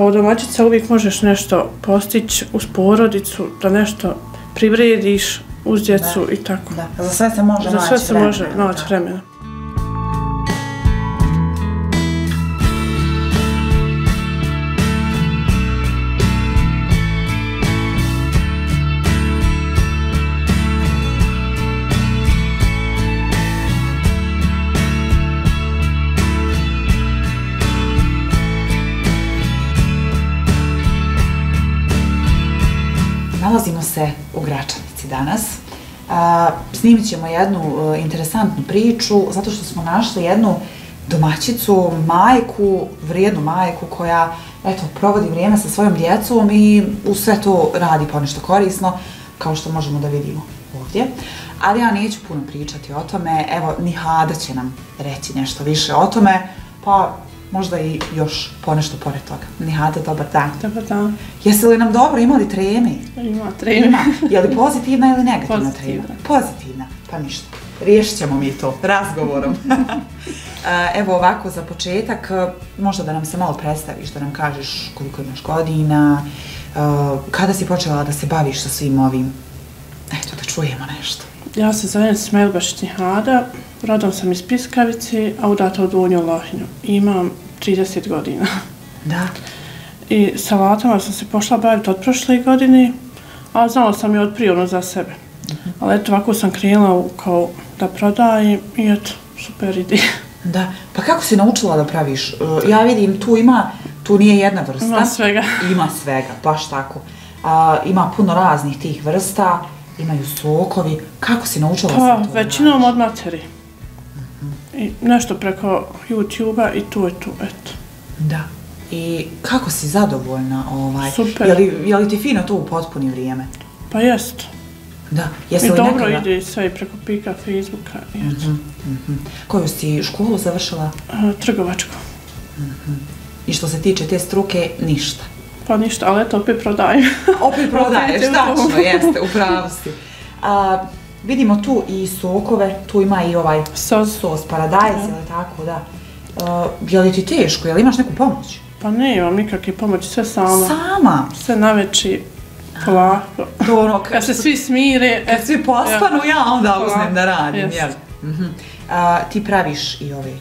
kao domaćica uvijek možeš nešto postići uz porodicu, da nešto privrediš uz djecu i tako. Da, za sve se može naći vremena. Nalazimo se u Gračanici danas. Snimit ćemo jednu interesantnu priču zato što smo našli jednu domaćicu, majku, vrijednu majku koja eto, provodi vrijeme sa svojom djecom i uz sve to radi ponešto korisno, kao što možemo da vidimo ovdje. Ali ja neću puno pričati o tome, evo Nihada će nam reći nešto više o tome, pa možda i još ponešto pored toga. Nihada, dobar dan. Dobar dan. Jesi li nam dobro, imali treme? Ima treme. Ima. Je li pozitivna ili negativna trema? Pozitivna. Pa ništa. Riješit ćemo mi to razgovorom. Evo ovako za početak, možda da nam se malo predstaviš, da nam kažeš koliko imaš godina, kada si počela da se baviš sa svim ovim. Eto da čujemo nešto. Ja se zovem Smelbaš Tihada, rodom sam iz Piskavici, a udata od Unju Lohinu. Imam 30 godina. Da. I sa latama sam se pošla baviti od prošle godine, a znala sam je od prije za sebe. Ali eto, ovako sam krenula kao da prodajem i eto, super ideja. Da, pa kako si naučila da praviš? Ja vidim, tu nije jedna vrsta. Ima svega. Ima svega, baš tako. Ima puno raznih tih vrsta. Imaju sokovi. Kako si naučila sam to raditi? Pa, većinom od materi. I nešto preko YouTube-a i tu je tu, eto. Da. I kako si zadovoljna? Super. Je li ti fino to upotpuni vrijeme? Pa jest. Da. I dobro ide sve i preko Pika, Facebooka i eto. Koju si školu završila? Trgovačku. I što se tiče te struke, ništa? Pa ništa, ali eto, opet prodajem. Opet prodaješ, tačno, jeste, u pravosti. Vidimo tu i sokove, tu ima i ovaj sos paradajz, ili tako, da. Je li ti teško, je li imaš neku pomoć? Pa ne imam nikakve pomoći, sve sama. Sama? Sve naveći, polako. Dobro. Kad se svi smire. Kad svi pospanu, ja onda uzmem da radim, jel? Ti praviš i ove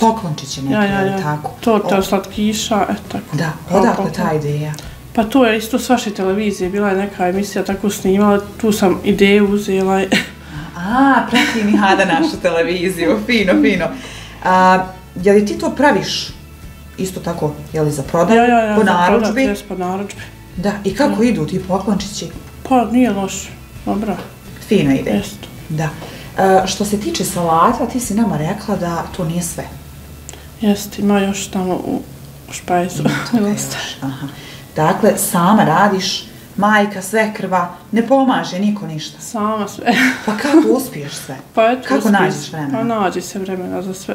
poklončiće neke, ili tako? Torta, slatkiša, eto tako. Da, odakle ta ideja? Pa to je isto s vaše televizije, bila je neka emisija tako snimala, tu sam ideju uzela. Prati Nihada našu televiziju, fino, fino. Je li ti to praviš isto tako, je li za prodaj, po narudžbi? Ja, po narudžbi. Da, i kako idu ti poklončići? Pa nije loše, dobra. Fina ideja. Jeste. Da. Što se tiče salata, ti si nama rekla da to nije sve. Jeste, ima još tamo u špajzu. Dakle, sama radiš, majka, sve krva, ne pomaže niko ništa. Sama sve. Pa kako uspiješ sve? Pa eto, kako nađeš vremena? Pa nađi se vremena za sve.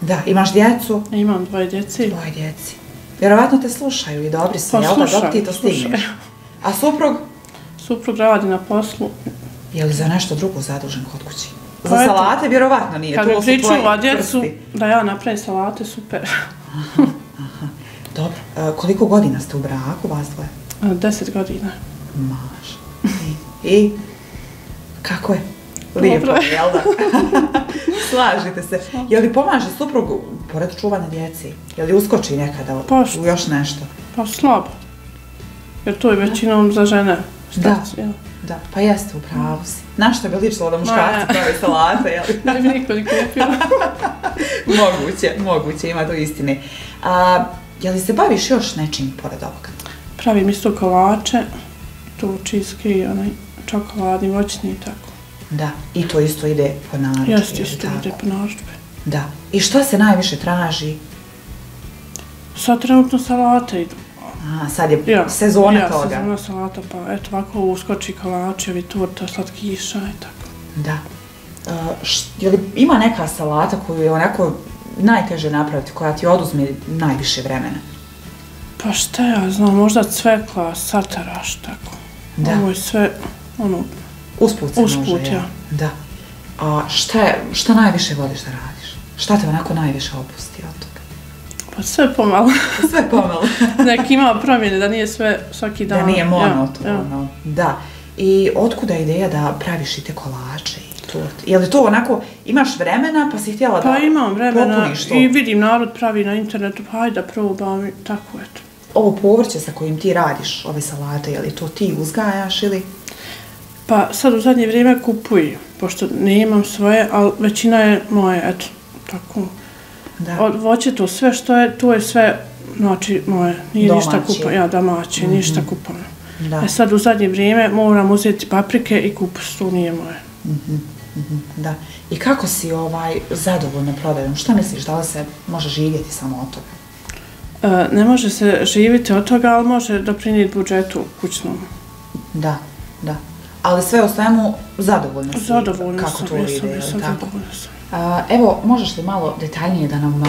Da, imaš djecu? Imam dvoje djeci. Dvoje djeci. Vjerovatno te slušaju i dobri se, jel da dok ti to stigneš? A suprug? Suprug radi na poslu. Je li za nešto drugo zadužen kod kući? Za salate vjerovatno nije. Kad mi pričuva djecu da ja napravim salate, super. Dobro. Koliko godina ste u braku, vas dvoje? 10 godina. Maš. I? Kako je? Lijepo, jel da? Slažite se. Je li pomaže suprugu, pored čuvanja djeci? Je li uskoči nekada u još nešto? Pa slabo. Jer to je većinom za žene. Da. Da, pa jeste u pravu si. Našto bi ličilo da muškarci prave salate, jel? Ne bi niko ni kupio. Moguće, ima to istine. Je li se baviš još nečim pored ovoga? Pravim isto kolače, tu čiski, čokoladni, voćni i tako. Da, i to isto ide po narudžbe. Jeste, isto ide po narudžbe. Da, i što se najviše traži? Sad trenutno salate idu. Sad je sezona toga. Ja, sezona salata, pa eto ovako uskoči kolačevi, torta, slatkiša i tako. Da. Je li ima neka salata koju je onako najteže napraviti, koja ti oduzme najviše vremena? Pa šta ja znam, možda cvekla, sataraš, tako. Da. Ovo je sve, usput se može, ja. Da. A šta najviše voliš da radiš? Šta te onako najviše opusti od toga? Pa sve pomalo. Sve pomalo. Neki imao promjene, da nije sve svaki dan. Da nije monotono, da. I otkuda je ideja da praviš i te kolače i tort? Je li to onako, imaš vremena pa si htjela da popuniš to? Pa imam vremena i vidim narod pravi na internetu, pa hajde da probam i tako, eto. Ovo povrće sa kojim ti radiš, ove salate, je li to ti uzgajaš ili? Pa sad u zadnje vrijeme kupuju, pošto ne imam svoje, ali većina je moje, eto, tako. Od voće to sve što je, to je sve, znači, moje, nije ništa kupano, ja domaće, ništa kupano. E sad u zadnje vrijeme moram uzeti paprike i kupus, to nije moje. Da. I kako si zadovoljna prodajom? Šta misliš, da li se može živjeti samo od toga? Ne može se živjeti od toga, ali može doprinijeti budžetu kućnom. Da, da. Ali sve o svemu zadovoljna si? Zadovoljna sam, jesam, zadovoljna sam. Evo, možeš li malo detaljnije da nam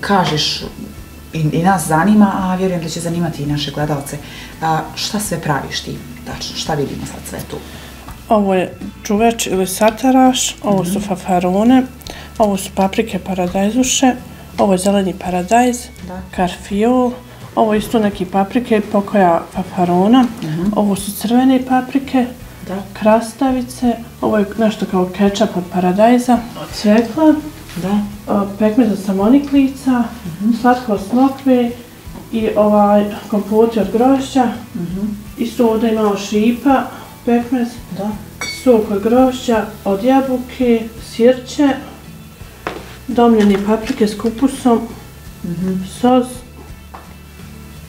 kažeš, i nas zanima, a vjerujem da će zanimati i naše gledalce, šta sve praviš ti, tačno, šta vidimo sad sve tu? Ovo je čuveč ili sataraš, ovo su fafarone, ovo su paprike paradajzuše, ovo je zeleni paradajz, karfiol, ovo je isto neki paprike, pokoja fafarona, ovo su crvene paprike, krastavice, ovo je nešto kao kečap od paradajza, od cvekla, pekmez od samoniklica, slatko od smokve i kompoti od grošća. Isto ovdje imamo šipa, pekmez, sok od grošća, od jabuke, sirće, domljeni paprike s kupusom, sos,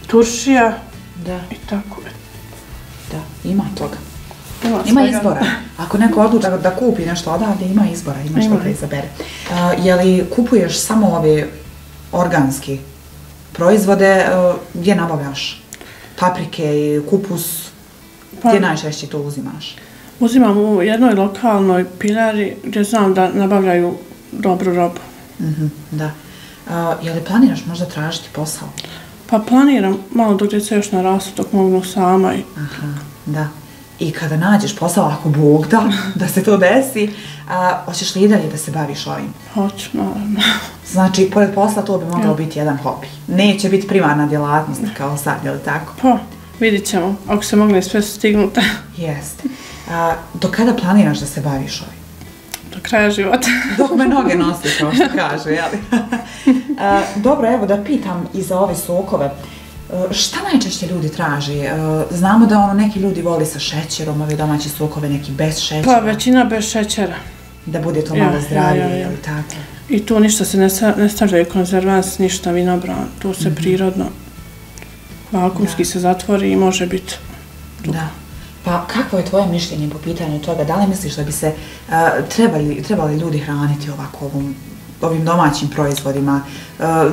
turšija i tako. Da, ima toga. Ima izbora. Ako neko odluči da kupi nešto odavde, ima izbora, ima što da izabere. Je li kupuješ samo ove organske proizvode, gdje nabavljaš? Paprike, kupus, gdje najčešće to uzimaš? Uzimam u jednoj lokalnoj pilari gdje znam da nabavljaju dobru robu. Da. Je li planiraš možda tražiti posao? Pa planiram, malo dok djeca još narastu, dok mogu sama. Aha, da. I kada nađeš posao, ako Bog da, da se to desi, hoćeš li i dalje da se baviš ovim? Hoću, naravno. Znači, pored posla to bi mogao biti jedan hobi. Neće biti primarna djelatnost kao sad, je li tako? Pa, vidit ćemo, ako se mogne sve stignuti. Jeste. Do kada planiraš da se baviš ovim? Do kraja života. Dok me noge nosi, kao što kažu, jeli? Dobro, evo da pitam i za ove sokove. Šta najčešće ljudi traži? Znamo da neki ljudi voli sa šećerom, ove domaće sokove, neki bez šećera. Pa većina bez šećera. Da bude to malo zdravije, je li tako? I tu ništa se ne stavljaju konzervans, ništa vinobran, tu se prirodno, vakumski se zatvori i može biti. Da. Pa kako je tvoje mišljenje po pitanju toga? Da li misliš da bi se trebali ljudi hraniti ovako ovim domaćim proizvodima,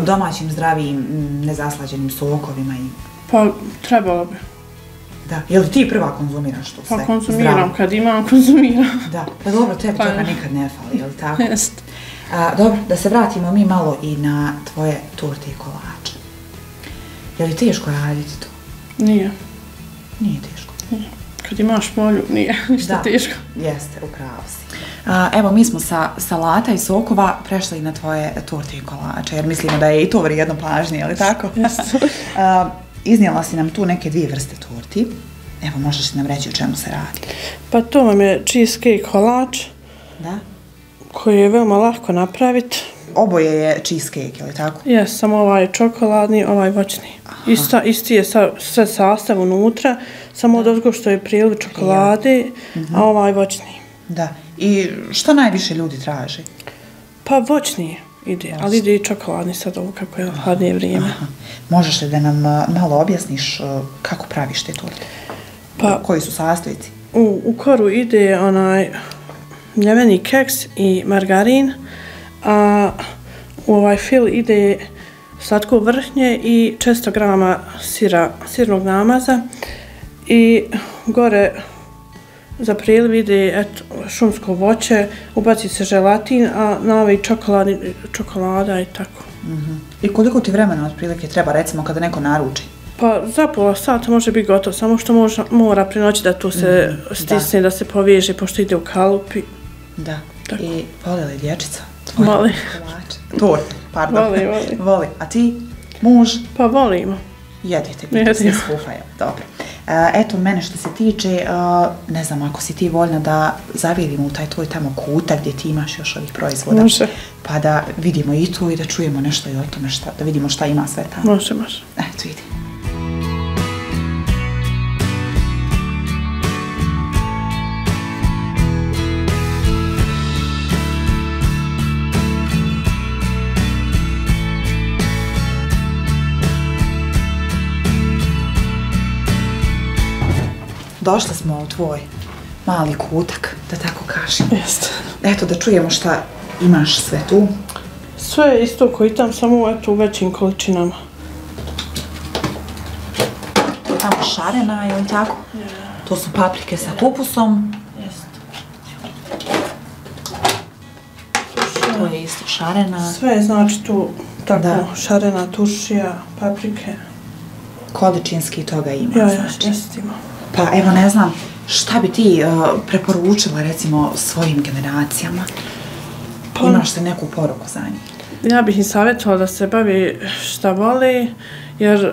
domaćim zdravijim, nezaslađenim sokovima? Pa, trebalo bi. Da, je li ti prva konzumiraš to sve? Pa konzumiram, kad imam konzumiram. Da, pa dobro, tebi toga nikad ne fali, je li tako? Jest. Dobro, da se vratimo mi malo i na tvoje torte i kolače. Je li teško raditi to? Nije. Nije teško? Nije. Kad imaš volju, nije ništa teško. Da, jeste, upravo si. Evo, mi smo sa salata i sokova prešli na tvoje torte i kolače, jer mislimo da je i to vrijedno pažnje, je li tako? Jeste. Iznijela si nam tu neke dvije vrste torti. Evo, možeš li nam reći o čemu se radi? Pa to vam je cheesecake kolač, koji je veoma lako napraviti. Oboje je cheesecake, je li tako? Jes, samo ovaj čokoladni, ovaj voćni. Isti je sve sastav unutra, samo od ozgo što je priliv čokolade, a ovaj voćni. Da. I šta najviše ljudi traži? Pa voćni ide, ali ide i čokoladni sad ovo kako je hladnije vrijeme. Možeš li da nam malo objasniš kako praviš te torte? Koji su sastojci? U koru ide mljeveni keks i margarin, a u ovaj fil ide slatko vrhnje i 400 grama sirnog namaza i gore za priliv ide šumsko voće, ubaci se želatin, a na ovaj čokolada i tako. I koliko ti vremena otprilike treba, recimo, kada neko naruči? Pa za pola sata može biti gotovo, samo što mora pri noći da tu se stisne, da se poveže, pošto ide u kalupi. Da, i voli li dječica? Voli. Torte, pardon. Voli. A ti? muž? Pa volimo. Jedete, biti se skuhaju. Dobro. Eto, mene što se tiče, ne znam, ako si ti voljna da zavirimo u taj tvoj tamo kutak gdje ti imaš još ovih proizvoda. Može. Pa da vidimo i to i da čujemo nešto i o tome, da vidimo šta ima sve tamo. Može, može. Eto, idemo. Došli smo u tvoj mali kutak, da tako kažem. Jeste. Eto, da čujemo šta imaš sve tu. Sve je isto koji tam, samo eto u većim količinama. To je tamo šarena, je li tako? To su paprike sa kupusom. Jeste. To je isto šarena. Sve je znači tu tako, šarena tušija, paprike. Količinski toga ima, znači. Jeste, ima. Pa evo, ne znam, šta bi ti preporučila recimo svojim generacijama? Imaš li neku poruku za njih? Ja bih im savjetovala da se bavi šta voli, jer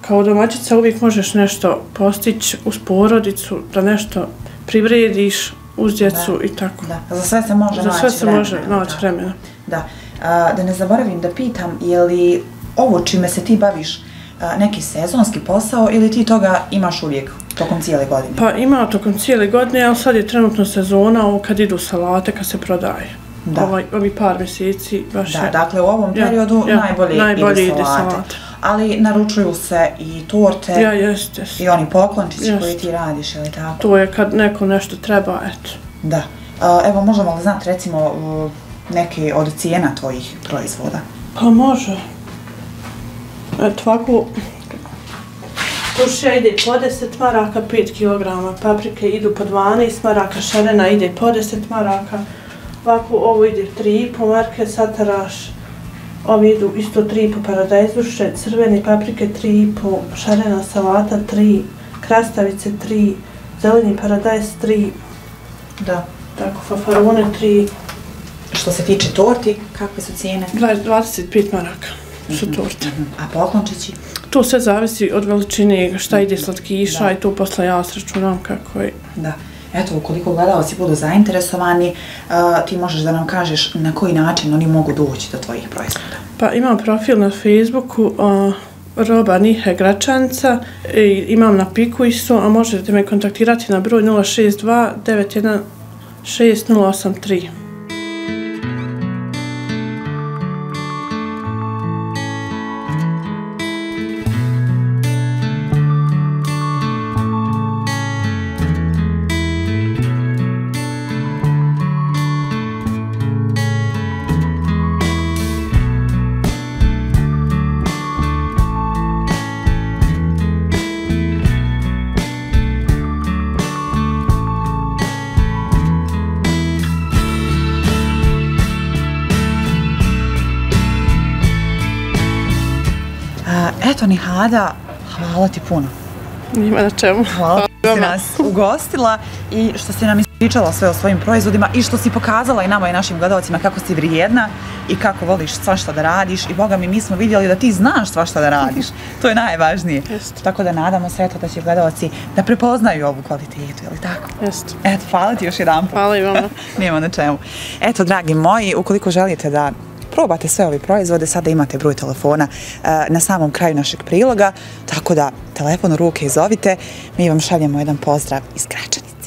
kao domaćica uvijek možeš nešto postići uz porodicu, da nešto privrediš uz djecu i tako. Za sve se može naći vremena. Za sve se može naći vremena. Da ne zaboravim da pitam, je li ovo čime se ti baviš neki sezonski posao ili ti toga imaš uvijek tokom cijele godine? Pa ima tokom cijele godine, ali sad je trenutno sezona kad idu salate, kad se prodaje. Ovi par mjeseci baš je. Da, dakle u ovom periodu najbolje idu salate. Ali naručuju se i torte i oni poklončići koji ti radiš, ili tako? To je kad neko nešto treba, eto. Da. Evo, možemo li znati recimo neke od cijena tvojih proizvoda? Pa može. Eto ovako, tušija ide po 10 maraka, 5 kg, paprike idu po 12 maraka, šarena ide po 10 maraka, ovako ovo ide 3,5 marke, sataraš, ovi idu isto 3,5 paradajzuše, crvene paprike 3,5, šarena salata 3, krastavice 3, zeleni paradajz 3, tako fafarone 3. Što se tiče torti, kakve su cijene? 25 maraka. Su torte. A poklončići? To sve zavisi od veličine, šta ide slatkiša i to posle ja sračunam kako je. Da. Eto, ukoliko gledalci budu zainteresovani, ti možeš da nam kažeš na koji način oni mogu doći do tvojih proizvoda. Pa imam profil na Facebooku roba Nihe Gračanica, imam na Pikušu, a možete me kontaktirati na broj 062 91 6083. Eto, Nihada, hvala ti puno. Nima na čemu. Hvala što si nas ugostila i što si nam ispričala sve o svojim proizvodima i što si pokazala i nama i našim gledalcima kako si vrijedna i kako voliš svašta da radiš. I Boga mi, mi smo vidjeli da ti znaš svašta da radiš. To je najvažnije. Tako da nadamo se eto da će gledalci da prepoznaju ovu kvalitetu, je li tako? Jeste. Eto, hvala ti još jedan put. Hvala i vama. Nima na čemu. Eto, dragi moji, ukoliko želite da probate sve ove proizvode, sada imate broj telefona na samom kraju našeg priloga, tako da telefon u ruke izovite, mi vam šaljemo jedan pozdrav iz Gračanice.